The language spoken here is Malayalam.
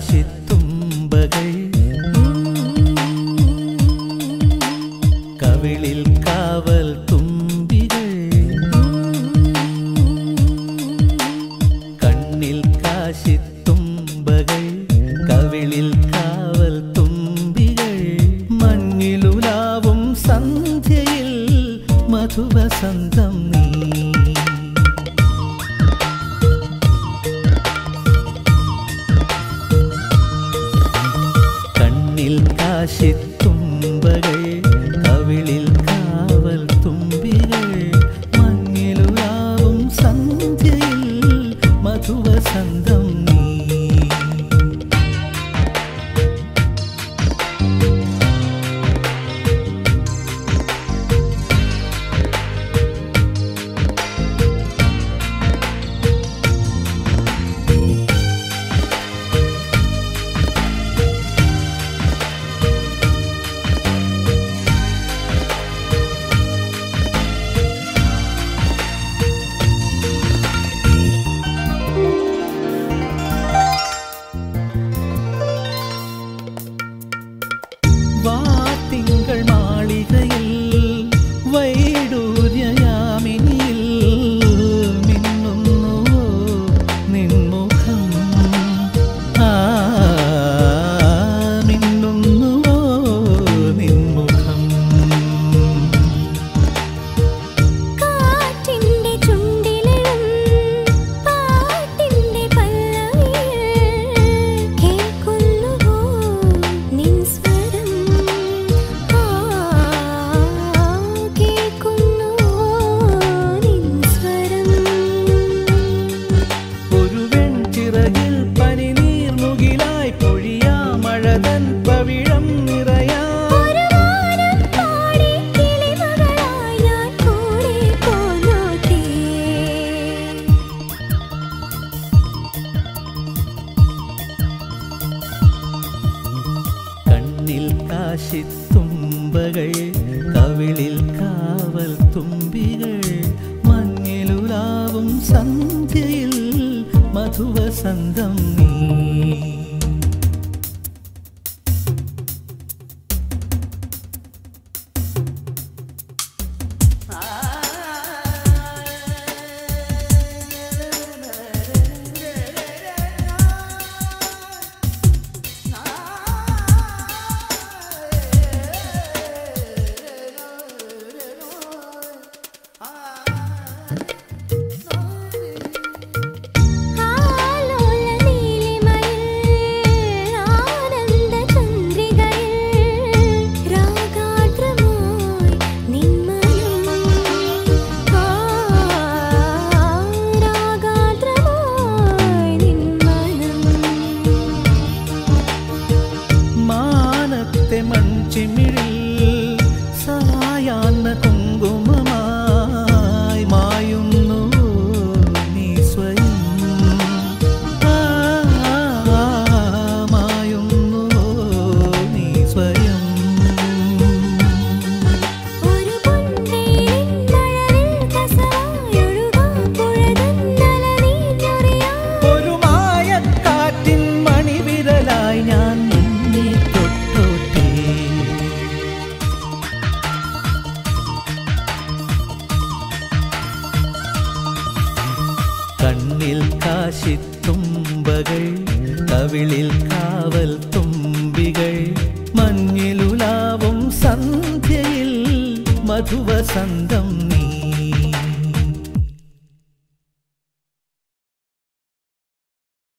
കാശിത്തുമ്പകൾ കവിളിൽ കാവൽ തുമ്പികൾ കണ്ണിൽ കാശിത്തുമ്പകൾ കവിളിൽ കാവൽ തുമ്പികൾ മഞ്ഞിലുലാവും സന്ധ്യയിൽ മധുവസന്തം നീ കാശിത്തുമ്പകൾ കവിളിൽ കാവൽ തുമ്പികൾ മഞ്ഞിലുലാവും സന്ധ്യയിൽ മധുവസന്തം നീ കാശിത്തുമ്പകൾ കവിളിൽ കാവൽ തുമ്പികൾ മഞ്ഞിലുലാവും സന്ധ്യയിൽ മധുവസന്തം നീ കണ്ണിൽ കാശിത്തുമ്പകൾ കവിളിൽ കാവൽ തുമ്പികൾ മഞ്ഞിലുലാവും സന്ധ്യയിൽ മധുവസന്തം